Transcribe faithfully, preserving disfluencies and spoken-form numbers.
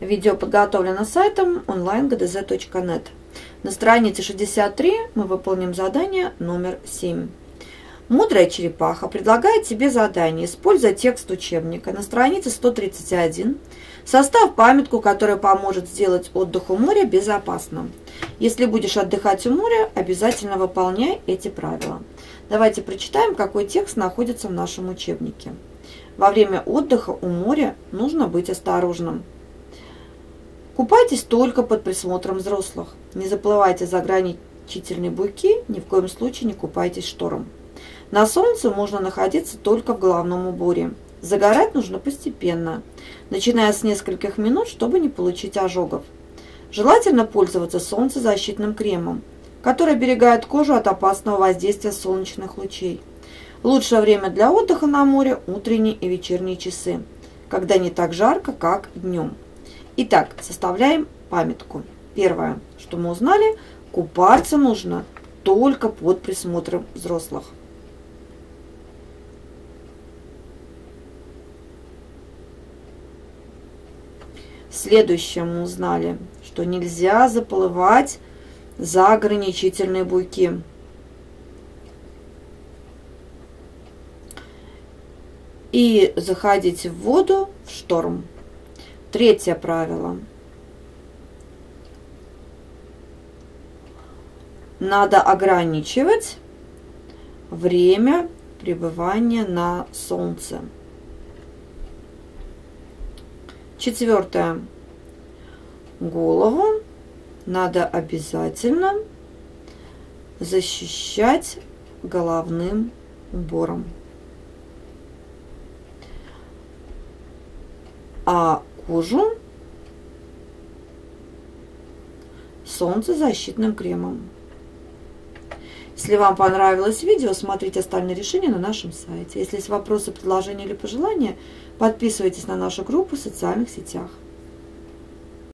Видео подготовлено сайтом онлайн гэ дэ зэ точка нет. На странице шестьдесят три мы выполним задание номер семь. Мудрая черепаха предлагает тебе задание, используя текст учебника. На странице сто тридцать один составь памятку, которая поможет сделать отдых у моря безопасным. Если будешь отдыхать у моря, обязательно выполняй эти правила. Давайте прочитаем, какой текст находится в нашем учебнике. Во время отдыха у моря нужно быть осторожным. Купайтесь только под присмотром взрослых. Не заплывайте за ограничительные буйки, ни в коем случае не купайтесь шторм. На солнце можно находиться только в головном уборе. Загорать нужно постепенно, начиная с нескольких минут, чтобы не получить ожогов. Желательно пользоваться солнцезащитным кремом, который оберегает кожу от опасного воздействия солнечных лучей. Лучшее время для отдыха на море – утренние и вечерние часы, когда не так жарко, как днем. Итак, составляем памятку. Первое, что мы узнали, купаться нужно только под присмотром взрослых. Следующее мы узнали, что нельзя заплывать за ограничительные буйки. И заходить в воду в шторм. Третье правило. Надо ограничивать время пребывания на солнце. Четвертое. Голову надо обязательно защищать головным убором. А кожу солнцезащитным кремом. Если вам понравилось видео, смотрите остальные решения на нашем сайте. Если есть вопросы, предложения или пожелания, подписывайтесь на нашу группу в социальных сетях.